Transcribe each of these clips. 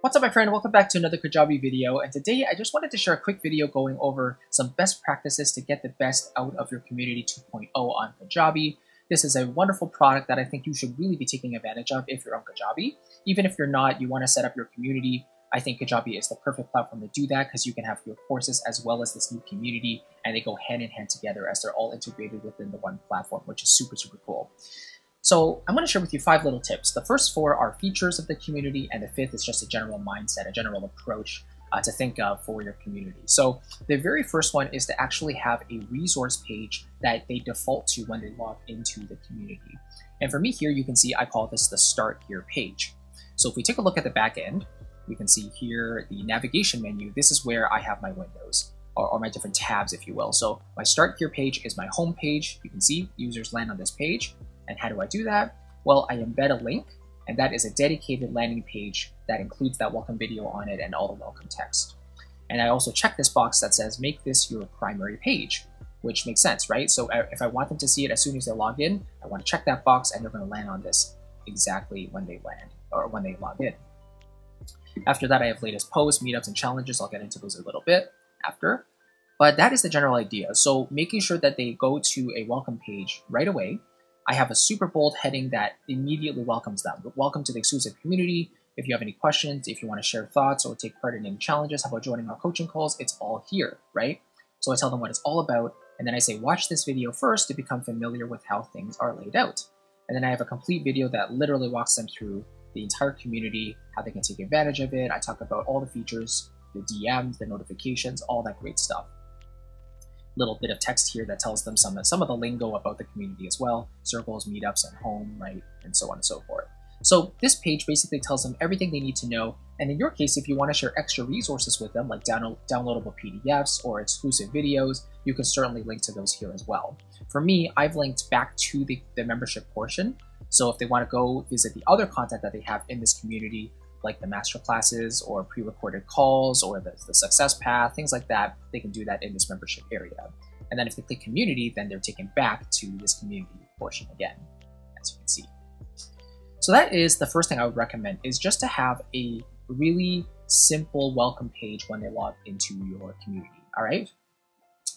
What's up, my friend? Welcome back to another Kajabi video, and today I just wanted to share a quick video going over some best practices to get the best out of your Community 2.0 on Kajabi. This is a wonderful product that I think you should really be taking advantage of if you're on Kajabi. Even if you're not, you want to set up your community. I think Kajabi is the perfect platform to do that because you can have your courses as well as this new community, and they go hand in hand together as they're all integrated within the one platform, which is super, super cool. So I'm going to share with you 5 little tips. The first 4 are features of the community, and the 5th is just a general mindset, a general approach to think of for your community. So the very first one is to actually have a resource page that they default to when they log into the community. And for me here, you can see I call this the Start Here page. So if we take a look at the back end, we can see here the navigation menu. This is where I have my windows, or my different tabs, if you will. So my Start Here page is my home page. You can see users land on this page. And how do I do that? Well, I embed a link, and that is a dedicated landing page that includes that welcome video on it and all the welcome text. And I also check this box that says, make this your primary page, which makes sense, right? So if I want them to see it as soon as they log in, I want to check that box, and they're going to land on this exactly when they land or when they log in. After that, I have latest posts, meetups, and challenges. I'll get into those a little bit after, but that is the general idea. So making sure that they go to a welcome page right away. I have a super bold heading that immediately welcomes them. Welcome to the exclusive community. If you have any questions, if you want to share thoughts or take part in any challenges, how about joining our coaching calls? It's all here, right? So I tell them what it's all about, and then I say, watch this video first to become familiar with how things are laid out. And then I have a complete video that literally walks them through the entire community, how they can take advantage of it. I talk about all the features, the DMs, the notifications, all that great stuff. Little bit of text here that tells them some of the lingo about the community as well, circles, meetups, and home, right, and so on and so forth. So this page basically tells them everything they need to know, and in your case, if you want to share extra resources with them, like downloadable PDFs or exclusive videos, you can certainly link to those here as well. For me, I've linked back to the membership portion, so if they want to go visit the other content that they have in this community, like the master classes or pre-recorded calls or the success path, things like that, they can do that in this membership area. And then if they click community, then they're taken back to this community portion again, as you can see. So that is the first thing I would recommend, is just to have a really simple welcome page when they log into your community, all right?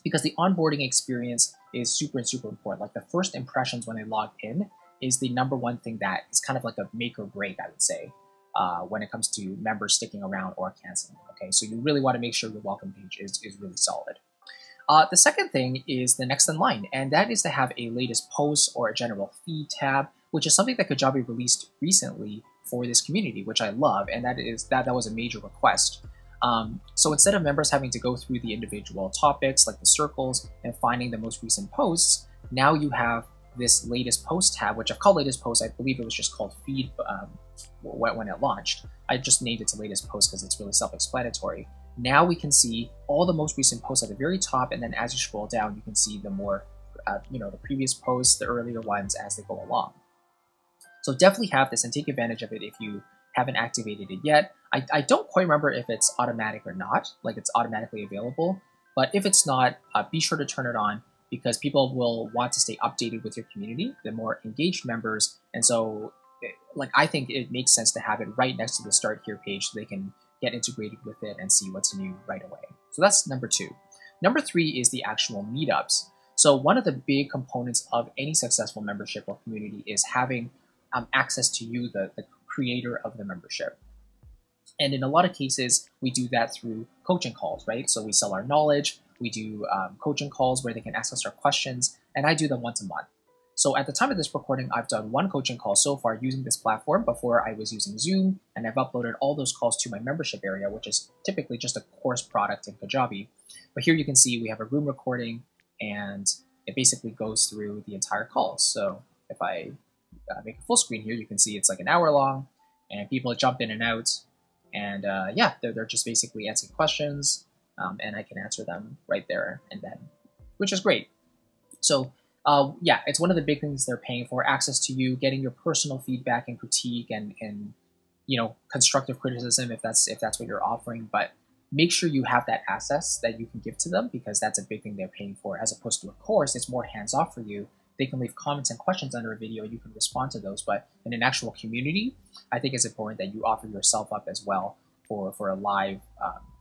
Because the onboarding experience is super, super important. Like the first impressions when they log in is the #1 thing that is kind of like a make or break, I would say. When it comes to members sticking around or canceling, okay? So you really want to make sure your welcome page is really solid. The second thing is the next in line, and that is to have a latest post or a general feed tab, which is something that Kajabi released recently for this community, which I love, and that was a major request. So instead of members having to go through the individual topics, like the circles, and finding the most recent posts, now you have this latest post tab, which I've called latest post. I believe it was just called feed when it launched. I just named it to latest post because it's really self-explanatory. Now we can see all the most recent posts at the very top, and then as you scroll down, you can see the more, the previous posts, the earlier ones as they go along. So definitely have this and take advantage of it if you haven't activated it yet. I don't quite remember if it's automatic or not, like it's automatically available, but if it's not, be sure to turn it on, because people will want to stay updated with your community, the more engaged members. And so like, I think it makes sense to have it right next to the Start Here page so they can get integrated with it and see what's new right away. So that's #2. #3 is the actual meetups. So one of the big components of any successful membership or community is having access to you, the creator of the membership. And in a lot of cases, we do that through coaching calls, right? So we sell our knowledge. We do coaching calls where they can ask us our questions, and I do them once a month. So at the time of this recording, I've done 1 coaching call so far using this platform. Before, I was using Zoom, and I've uploaded all those calls to my membership area, which is typically just a course product in Kajabi. But here you can see we have a room recording, and it basically goes through the entire call. So if I make a full screen here, you can see it's like an hour long, and people jump in and out. And yeah, they're just basically answering questions, and I can answer them right there and then, which is great. So yeah, it's one of the big things they're paying for, access to you, getting your personal feedback and critique and you know, constructive criticism if that's what you're offering. But make sure you have that access that you can give to them, because that's a big thing they're paying for. As opposed to a course, it's more hands-off for you. They can leave comments and questions under a video. You can respond to those. But in an actual community, I think it's important that you offer yourself up as well for a live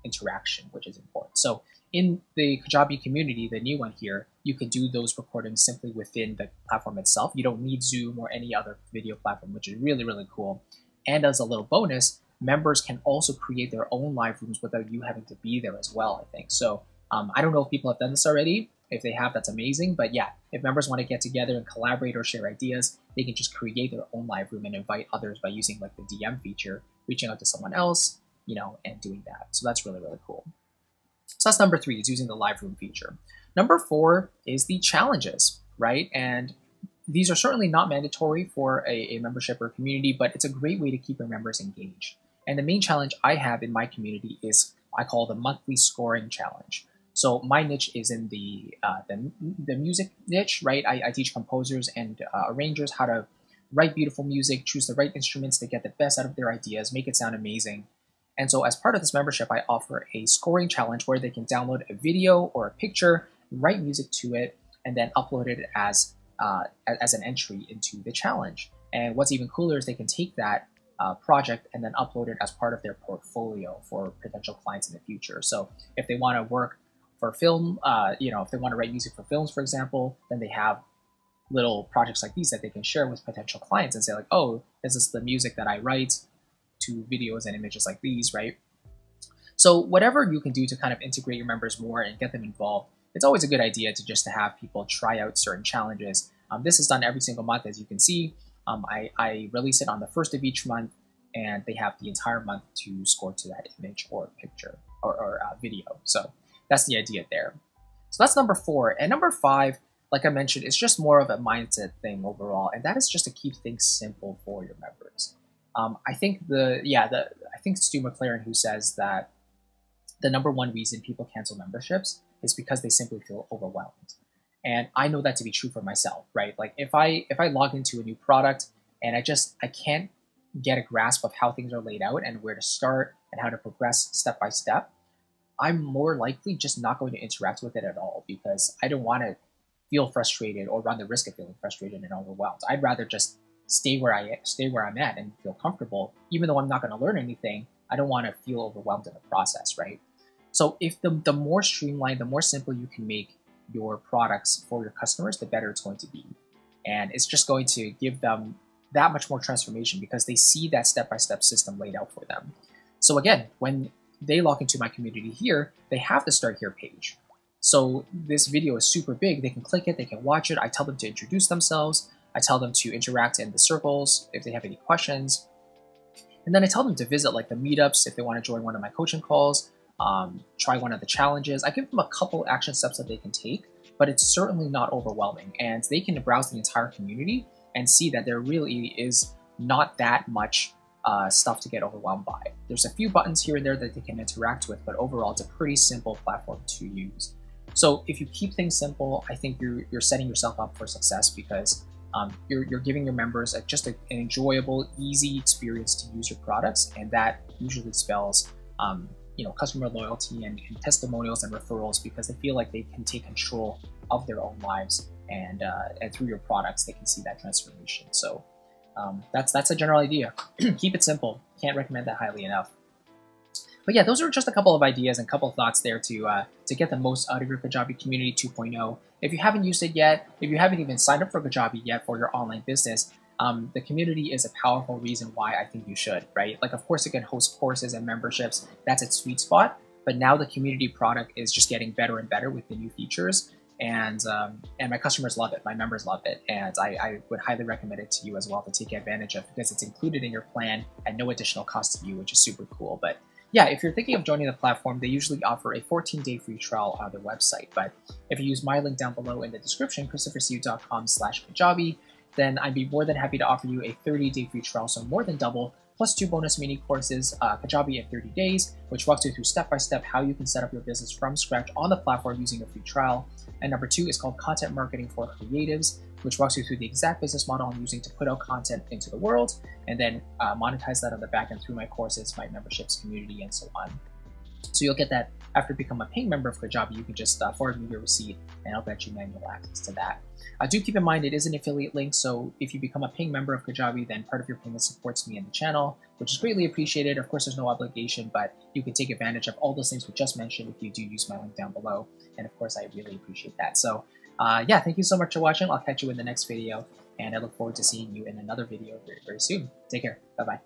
interaction, which is important. So in the Kajabi community, the new one here, you can do those recordings simply within the platform itself. You don't need Zoom or any other video platform, which is really, really cool. And as a little bonus, members can also create their own live rooms without you having to be there as well, I think. So I don't know if people have done this already. If they have, that's amazing. But yeah, if members want to get together and collaborate or share ideas, they can just create their own live room and invite others by using like the DM feature, reaching out to someone else, you know, and doing that. So that's really, really cool. So that's number three, is using the live room feature. Number four is the challenges, right? And these are certainly not mandatory for a membership or a community, but it's a great way to keep your members engaged. And the main challenge I have in my community is I call the monthly scoring challenge. So my niche is in the music niche, right? I teach composers and arrangers how to write beautiful music, choose the right instruments to get the best out of their ideas, make it sound amazing. And so as part of this membership, I offer a scoring challenge where they can download a video or a picture, write music to it, and then upload it as an entry into the challenge. And what's even cooler is they can take that project and then upload it as part of their portfolio for potential clients in the future. So if they want to work for film, you know, if they want to write music for films, for example, then they have little projects like these that they can share with potential clients and say like, oh, this is the music that I write to videos and images like these, right? So whatever you can do to kind of integrate your members more and get them involved, it's always a good idea to just to have people try out certain challenges. This is done every single month, as you can see. I release it on the first of each month, and they have the entire month to score to that image or picture or video. So that's the idea there. So that's number four. And number five, like I mentioned, it's just more of a mindset thing overall, and that is just to keep things simple for your members. I think I think it's Stu McLaren who says that the number one reason people cancel memberships is because they simply feel overwhelmed. And I know that to be true for myself, right? Like if I log into a new product and I can't get a grasp of how things are laid out and where to start and how to progress step by step, I'm more likely just not going to interact with it at all because I don't want to feel frustrated or run the risk of feeling frustrated and overwhelmed. I'd rather just stay where I'm at and feel comfortable. Even though I'm not going to learn anything, I don't want to feel overwhelmed in the process, right? So if the more streamlined, the more simple you can make your products for your customers, the better it's going to be. And it's just going to give them that much more transformation because they see that step-by-step system laid out for them. So again, when they log into my community here, they have the Start Here page. So this video is super big. They can click it, they can watch it. I tell them to introduce themselves. I tell them to interact in the circles if they have any questions. And then I tell them to visit like the meetups if they want to join one of my coaching calls, try one of the challenges. I give them a couple action steps that they can take, but it's certainly not overwhelming. And they can browse the entire community and see that there really is not that much stuff to get overwhelmed by. There's a few buttons here and there that they can interact with, but overall it's a pretty simple platform to use. So if you keep things simple, I think you're setting yourself up for success because you're giving your members just an enjoyable, easy experience to use your products, and that usually spells you know, customer loyalty and testimonials and referrals because they feel like they can take control of their own lives and through your products they can see that transformation. So that's a general idea. Keep it simple. Can't recommend that highly enough. But yeah, those are just a couple of ideas and a couple of thoughts there to get the most out of your Kajabi Community 2.0. If you haven't used it yet, if you haven't even signed up for Kajabi yet for your online business, the community is a powerful reason why I think you should, right? Like, of course, it can host courses and memberships. That's its sweet spot. But now the community product is just getting better and better with the new features. And my customers love it. My members love it. And I would highly recommend it to you as well to take advantage of because it's included in your plan at no additional cost to you, which is super cool. But yeah, if you're thinking of joining the platform, they usually offer a 14-day free trial on their website. But if you use my link down below in the description, christophersiu.com/Kajabi, then I'd be more than happy to offer you a 30-day free trial, so more than double, plus two bonus mini courses, Kajabi in 30 days, which walks you through step-by-step how you can set up your business from scratch on the platform using a free trial. And number two is called Content Marketing for Creatives, which walks you through the exact business model I'm using to put out content into the world and then monetize that on the back end through my courses, my memberships, community, and so on. So you'll get that After you become a paying member of Kajabi, you can just forward me your receipt and I'll bet you manual access to that. Do keep in mind it is an affiliate link, so if you become a paying member of Kajabi, then part of your payment supports me and the channel, which is greatly appreciated. Of course, there's no obligation, but you can take advantage of all those things we just mentioned if you do use my link down below. And of course, I really appreciate that. So yeah, thank you so much for watching. I'll catch you in the next video, and I look forward to seeing you in another video very, very soon. Take care. Bye-bye.